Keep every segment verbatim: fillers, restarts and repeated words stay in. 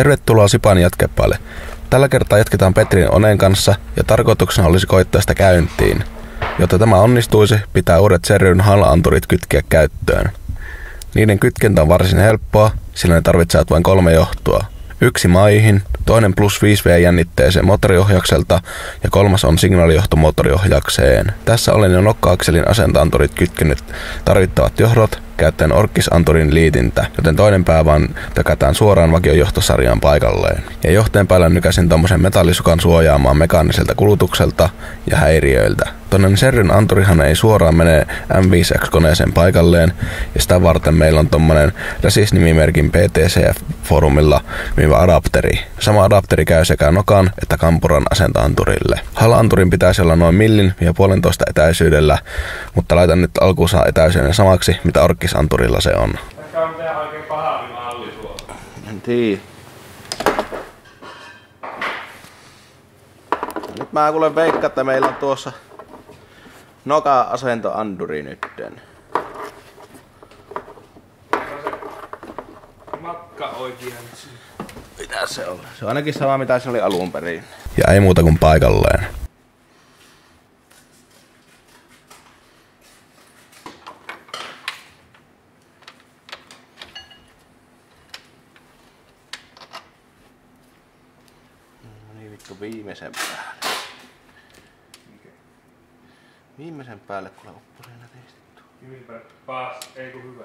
Tervetuloa Sipan jatkepalle. Tällä kertaa jatketaan Petrin Onen kanssa ja tarkoituksena olisi koittaa sitä käyntiin. Jotta tämä onnistuisi, pitää uudet Serryn halaanturit kytkeä käyttöön. Niiden kytkentä on varsin helppoa, sillä ne tarvitsevat vain kolme johtoa. Yksi maihin, toinen plus viisi V-jännitteeseen moottoriohjakselta ja kolmas on signaalijohto moottoriohjakseen. Tässä olen jo nokka-akselin asentaanturit kytkenyt tarvittavat johdot käyttäen orkkisanturin liitintä, joten toinen pää vaan tökätään suoraan vakiojohtosarjaan paikalleen. Ja johteen päällä nykäsin tommosen metallisukan suojaamaan mekaaniselta kulutukselta ja häiriöiltä. Toinen Serryn anturihan ei suoraan mene M viisi X-koneeseen paikalleen, ja sitä varten meillä on tommonen Resist-nimimerkin P T C F-foorumilla myyvä adapteri. Sama adapteri käy sekä Nokan että Kampuran asentaanturille. Halaanturin pitäisi olla noin millin ja puolentoista etäisyydellä, mutta laitan nyt alkuunsa etäisyyden samaksi, mitä orkkisanturilla se on. Tässä on mitään oikein pahaa malli suoraan. En tiedä. Nyt mä kuulen veikkaan, että meillä on tuossa Nokaa asentoanduri nytten. Matka oikein. Mitä se on? Se on ainakin sama mitä se oli alun perin. Ja ei muuta kuin paikalleen. No niin vittu, viimeisen päälle. Viimeisen päälle kuule upporeena teistettu. Viimeisen päälle, ei ku hyvä.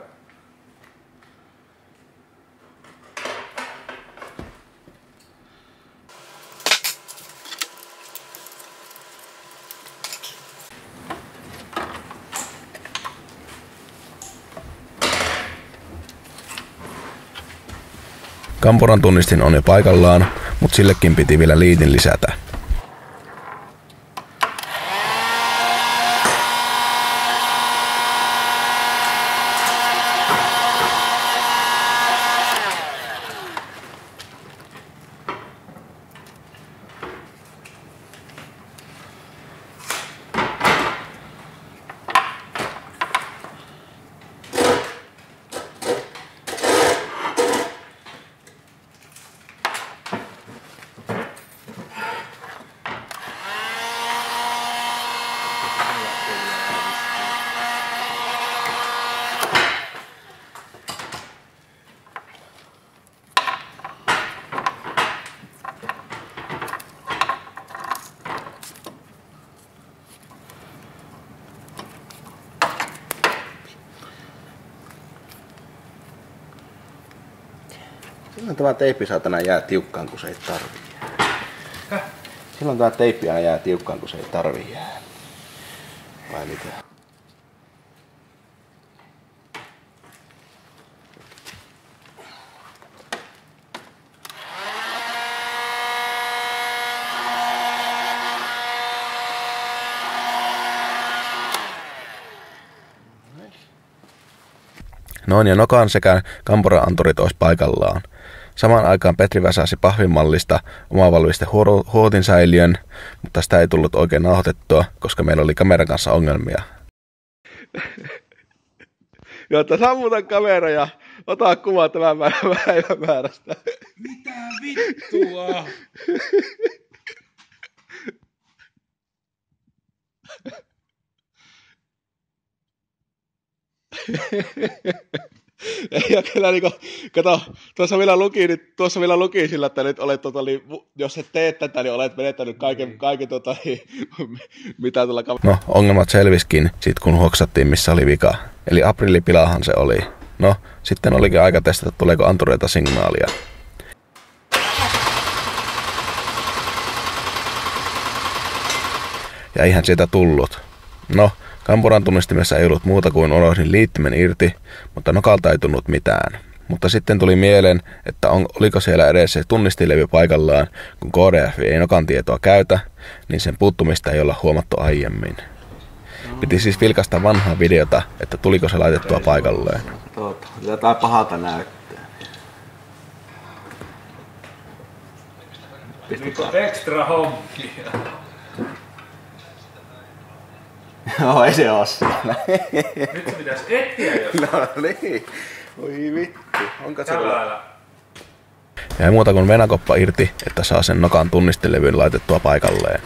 Kampuran tunnistin on jo paikallaan, mutta sillekin piti vielä liitin lisätä. Silloin tämä teippi saatana jää tiukkaan, kun se ei tarvi jää. Silloin tämä teippi aina jää tiukkaan, kun se ei tarvi jää. Vai mitä? Noin ja Nokan sekä Kampuran anturit olisi paikallaan. Samaan aikaan Petri väsäsi pahvimallista omavalvisten huotinsäiliön, mutta sitä ei tullut oikein nauhoitettua, koska meillä oli kameran kanssa ongelmia. Jotta sammutan kamera ja ota kuva tämän päivän määrästä. Mitä vittua? Ei oo kyllä niinku, kato, tuossa vielä luki, niin, tuossa vielä luki sillä, että nyt olet, tota, niin, jos et tee tätä, niin olet menettänyt kaiken, kaiken tota, niin, mitä tuolla kameralla. No, ongelmat selviskin, sit kun hoksattiin missä oli vika. Eli aprillipilahan se oli. No, sitten olikin aika testata, tuleeko antureita signaalia. Ja eihän siitä tullut. No. Kampuran tunnistimessa ei ollut muuta kuin unohdin liittimen irti, mutta Nokalta ei tullut mitään. Mutta sitten tuli mieleen, että on, oliko siellä edes se tunnistilevy paikallaan, kun K D F ei Nokan tietoa käytä, niin sen puuttumista ei olla huomattu aiemmin. Piti siis vilkaista vanhaa videota, että tuliko se laitettua paikalleen. Jotain pahalta näyttää. Ekstra honkia. No, ei se oo siellä. Nyt se pitäis etsiä jostain. No niin. Oi vittu. Onko se... Ja ei muuta kuin venakoppa irti, että saa sen nokan tunnistelevyn laitettua paikalleen.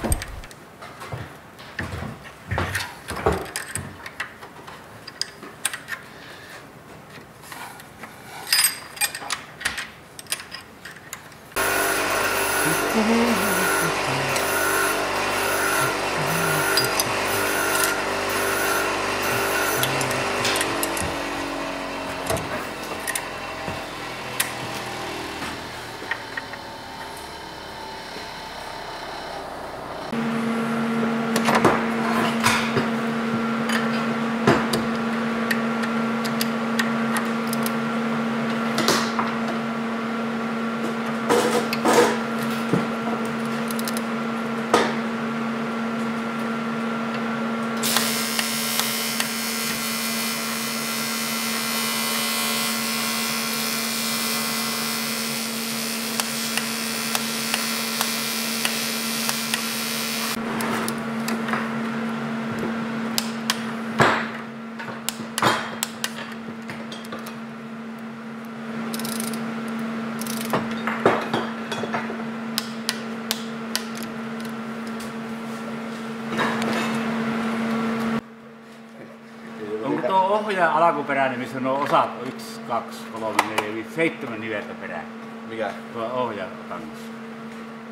Ohjaajan alakuperäinen, missä on osat yksi, kaksi, kolme, neljä, viisi, seitsemän niveltä perään. Mikä? Tuo ohjaajan kangas.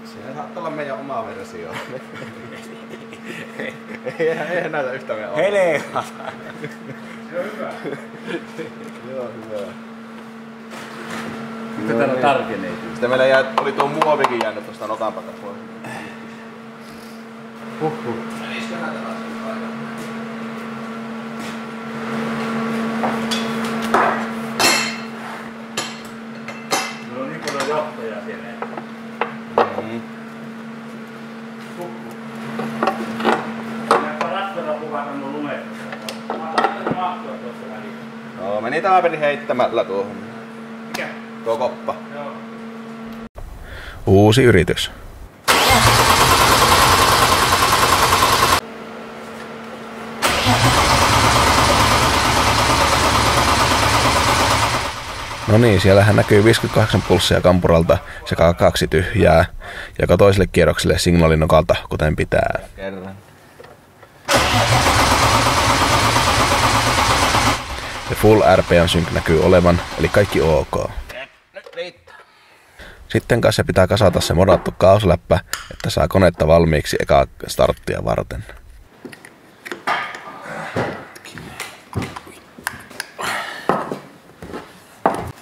Sehän saattaa olla meidän oma versio. Eihän, eihän näytä yhtä meidän omaa. Hele! Se on hyvä. Se on hyvä. Mitä täällä on tarkenee? Sitten meillä jäi, oli tuo muovikin jäänyt tuosta nokanpata pois. Huhhuh. Iskö näitä asioita paikalla? Meni tämä peli heittämällä tuohon. Mikä? Tuo koppa. Joo. Uusi yritys. No niin, siellähän näkyy viisikymmentäkahdeksan pulssia kampuralta sekä kaksi tyhjää, joka toiselle kierrokselle signaalin nokalta, kuten pitää. Kerran. Ja full R P M sync näkyy olevan, eli kaikki ok. Sitten kanssa pitää kasata se modattu kaasuläppä, että saa konetta valmiiksi ekaa starttia varten.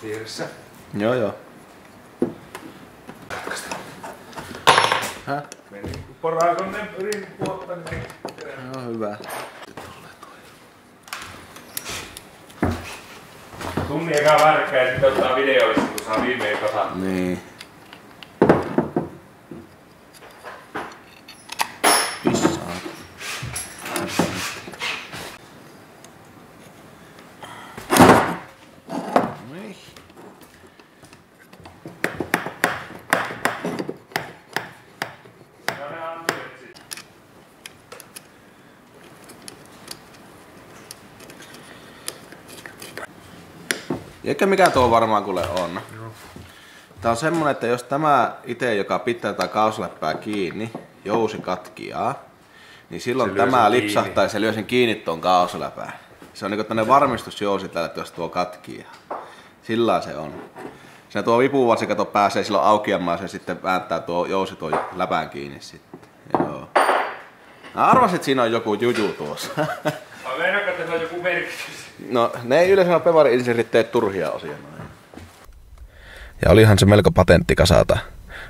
Piirissä? Joo joo. Häh? Poraakon ne yritin puolta, niin joo, hyvä. Tunni eka värkkää ja sitten ottaa videoista, kun saa viimein kasaan. Niin. Pissaa. Niin. Ja ne on nyt. Eikä mikä tuo varmaan kuule on. No. Tää on semmonen, että jos tämä itse, joka pitää tätä kaasuläppää kiinni, jousi katkiaa, niin silloin se tämä lipsahtaa ja se lyö sen kiinni tuon kaasuläpään. Se on niinku tämmönen varmistusjousi tällä, että jos tuo katkiaa. Sillä se on. Siinä tuo vipuvarsi kato pääsee silloin aukiamaan ja sitten vääntää tuo jousi tuon läpään kiinni sitten. Joo. Mä arvasin, että siinä on joku juju tuossa. On joku merkitys. No, ne ei yleensä pevari-insinöörit tee turhia osia. Ja olihan se melko patentti kasata.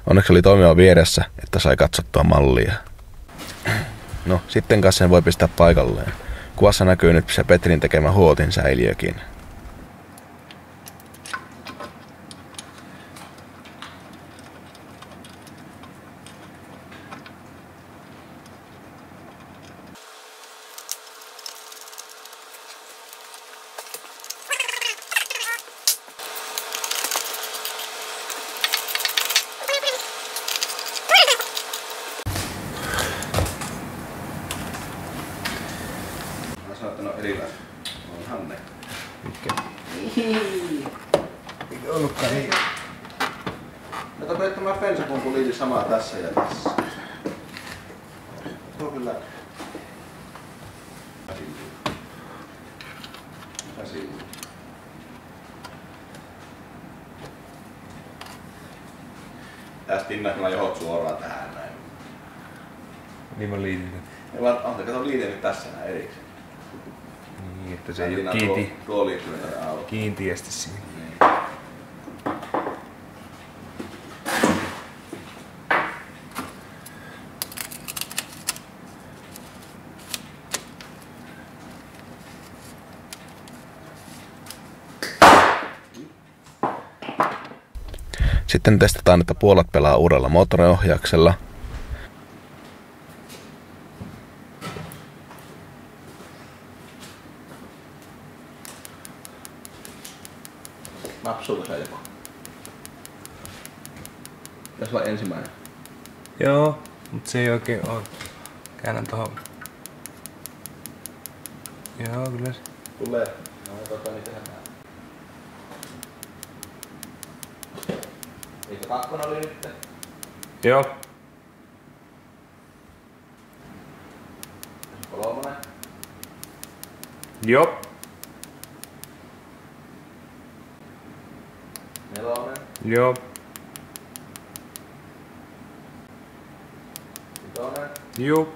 Onneksi oli toimiva vieressä, että sai katsottua mallia. No, sitten kanssa sen voi pistää paikalleen. Kuvassa näkyy nyt se Petrin tekemä huotin säiliökin. Ei ollutkaan ei. Kato kun et tämä pensakumpuliidi samaa tässä ja tässä. Tuo kyllä. Käsi. Tästä pinnakilla johot suoraan tähän näin. Niin mä liidin. Kato liidin nyt tässä näin erikseen. Niin, että se ei ole kiinti... tuo, tuo kiintiästi siinä. Niin. Sitten testataan, että puolat pelaa uudella moottoriohjauksella. Napsuuko se jopa? Pitäisi olla ensimmäinen. Joo, mutta se ei oikein oo. Käännän tohon. Joo, kyllä se. Tulee. No, tota niin tehdään. Eikö kakkonen oli nyt? Joo. Kolmonen. Joo. Nelonen. Joo. Vitonen. Joo.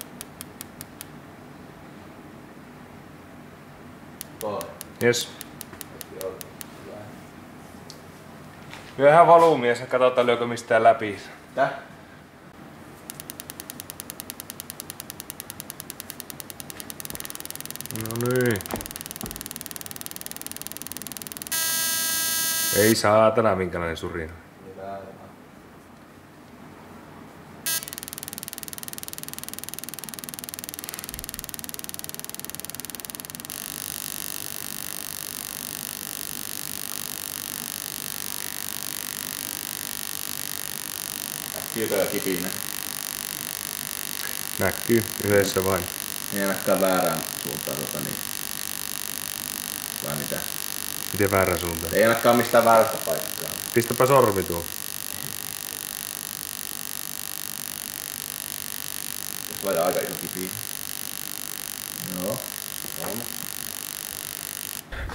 Kolmonen. Yes. Kyllähän valuu mies ja katsotaan lyökö mistään läpi. Täh? No niin. Ei saatana minkälainen surina. Kiikaa kipinä. Näkyy yhdessä vain. Ei näkään väärään suuntaan tota niin. Vai mitä? Miten väärään suuntaan? Ei näkään mistään väärästä paikkaa. Pistäpä sormi tuo. Tulee aika iso kipinä. Joo. Kolme.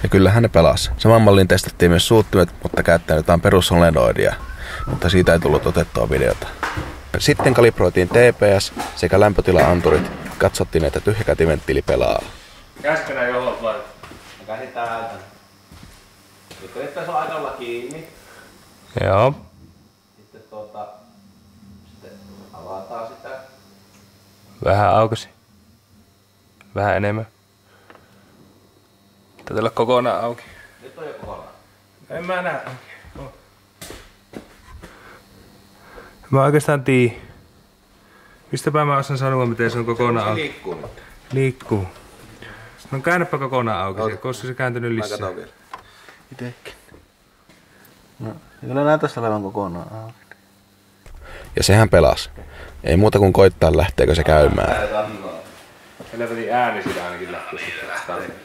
Ja kyllähän ne pelasi. Saman mallin testattiin myös suuttimet, mutta käyttäen jotain perussolenoidia. Mutta siitä ei tullut otettua videota. Sitten kalibroitiin T P S sekä lämpötilaanturit. Katsottiin, että tyhjäkätiventtiili pelaa. Käskänä johon vai? Käsi täältä. Sitten nyt tässä on aikalla kiinni. Joo. Sitten tuota... Sitten avataan sitä. Vähän aukasi. Vähän enemmän. Täytyy olla kokonaan auki. Nyt on jo kokonaan. En mä näe. Mä oikeastaan tii. Mistäpä mä osaan sanoa, miten se on kokonaan auki. Se liikkuu. Liikkuu. No käännäpä kokonaan auki, okay. Koska se kääntynyt lisää. Mä katon vielä. Itekin. No, kyllä nää tästä pelaa kokonaan auki. Ja sehän pelasi. Ei muuta kuin koittaa lähteekö se käymään. Helvetin ääni sitä ainakin lähtee.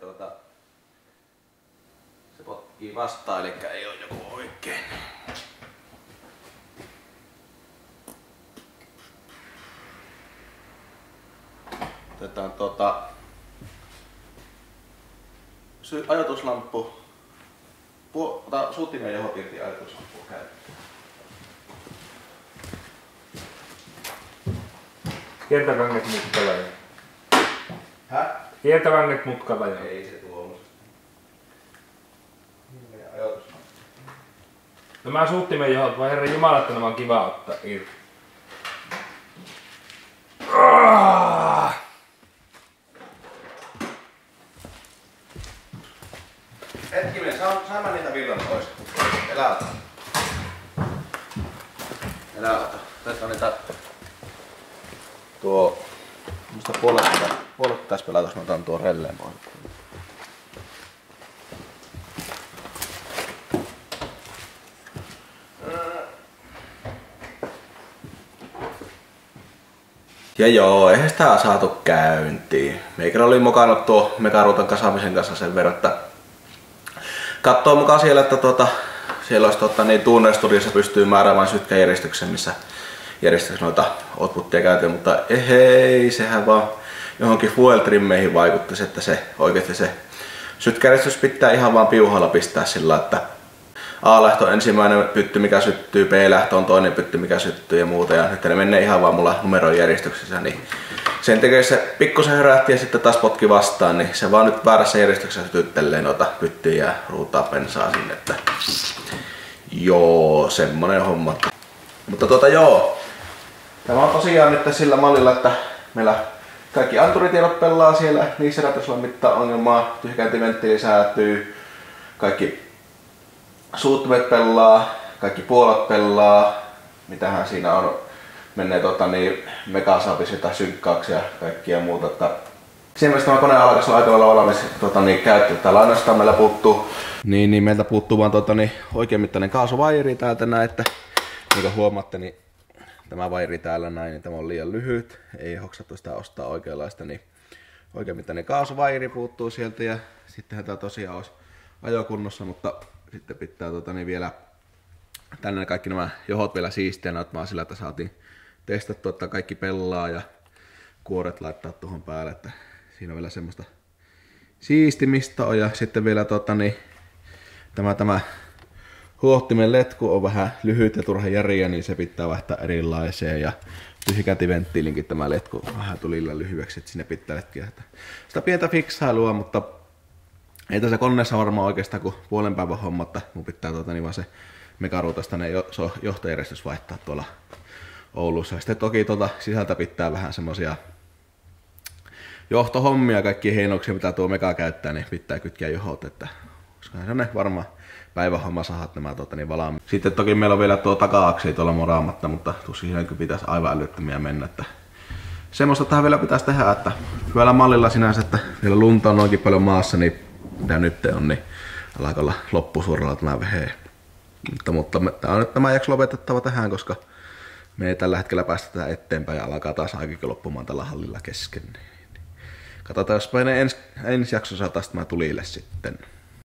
Tuota, se potkii vastaan, eli ei oo joku oikein. Otetaan tuota... ajoituslamppu. Puo, ota suutimen johot irti ajoituslamppu käyttöön. Kiertäkanget mutkalla. Häh? Kiertävän nyt mutkalla jo. Ei se tuo. No mä suuttimen johot, vaan herran jumala, että nämä on kiva ottaa irti. Hetkinen, saa, saa mä niitä villan pois. Elä ota. Elä ota. Tässä on niitä... Tuo... Musta puolesta. Puolet pitäis pelata, jos mä otan tuon relleen pois. Ja joo, eihän sitä saatu käyntiin. Meikä oli mokannut tuo megaruutan kasaamisen kanssa sen verran, että kattoo mukaan siellä, että tuota, siellä olisi tuota, niin tunnelistudiossa pystyy määräämään sytkäjärjestyksen, missä järjestys noita outputtia käytiin, mutta ehei, sehän vaan johonkin fueltrimmeihin vaikuttaisi, että se oikeasti se sytkäjärjestys pitää ihan vaan piuhalla pistää sillä, että A-lähtö on ensimmäinen pytty mikä syttyy, B-lähtö on toinen pytty mikä syttyy ja muuta, ja nyt ne menee ihan vaan mulla numeron järjestyksessä, niin sen tekee se pikkusen hörähti ja sitten taas potki vastaan, niin se vaan nyt väärässä järjestyksessä sytyttelee noita pyttyjä ja ruutaa pensaa sinne, että joo, semmonen homma. Mutta tota joo, tämä on tosiaan nyt sillä mallilla, että meillä kaikki anturitiedot pelaa siellä, niissä ratkaisulla mittaa ongelmaa, tyhkäintiventtiili säätyy, kaikki suuttumet pelaa, kaikki puolet pelaa, mitähän siinä on, menee tota niin, megasaapisita synkkaaksi ja kaikkia muuta. Että siinä mielessä tämä kone alkaisi aika lailla valmis tota niin, käyttöön. Täällä ainoastaan meillä puuttuu, niin, niin meiltä puuttuu vaan tota niin, oikein mittainen kaasuvairi täältä näin, että niin kuin huomaatte, niin tämä vairi täällä näin, niin tämä on liian lyhyt, ei hoksattu sitä ostaa oikeanlaista, niin oikein mittainen kaasuvairi puuttuu sieltä ja sittenhän tämä tosiaan olisi ajokunnossa, mutta sitten pitää tota, niin vielä tänne kaikki nämä johot vielä siisteenä, että vaan sillä, että saatiin testattua, että kaikki pelaa ja kuoret laittaa tuohon päälle, että siinä on vielä semmoista siistimistä on. Ja sitten vielä tota, niin, tämä, tämä huohtimen letku on vähän lyhyt ja turha järiä, niin se pitää vaihtaa erilaiseen, ja tyhjäkätiventtiilinkin tämä letku vähän tuli liian lyhyeksi, että sinne pitää letkiä sitä pientä fiksailua, mutta ei tässä koneessa varmaan oikeastaan kuin puolen päivän homma, että mun pitää tuota, niin vaan se megaruutasta ne johtojärjestys vaihtaa tuolla Oulussa. Sitten toki tuota sisältä pitää vähän semmosia johtohommia, kaikkia heinouksia mitä tuo mega käyttää, niin pitää kytkiä johot, että koska ne varmaan päivähomma sahat nämä tuota, niin valaamme. Sitten toki meillä on vielä tuo taka-aksi tuolla moraamatta, mutta tuossa pitäisi aivan älyttömiä mennä, että semmoista tähän vielä pitäisi tehdä, että hyvällä mallilla sinänsä, että vielä lunta on noinkin paljon maassa, niin mitä nyt on, niin alkaa olla loppusuoralla tämä vehe. Mutta, mutta me, tämä on nyt tämä jakso lopetettava tähän, koska me ei tällä hetkellä päästä tätä eteenpäin ja alkaa taas aikakin loppumaan tällä hallilla kesken. Katsotaan, jos ensi, ensi jakso saataisiin tämä tulille sitten.